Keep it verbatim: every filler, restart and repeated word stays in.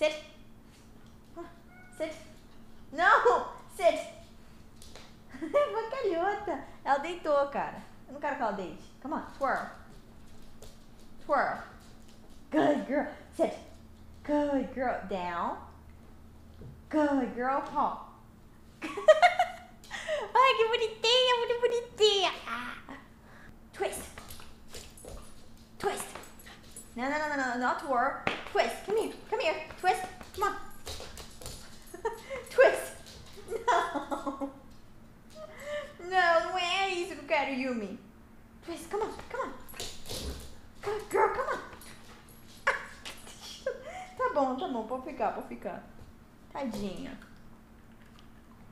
Sit. Sit. Não! Sit. Bacalhota. Ela deitou, cara. Eu não quero que ela deite. Come on. Twirl. Twirl. Good girl. Sit. Good girl. Down. Good girl. Paw. Ai, que bonitinha, muito bonitinha. Ah. Twist. Twist. No, no, no, no, no, not twirl. Twist. Come here. Come here. Twist. Come on. Twist. No. Não, não é isso que eu quero, Yumi. Twist. Come on. Come on. Good girl, come on. Tá bom, tá bom. Pode ficar, pode ficar. Tadinha.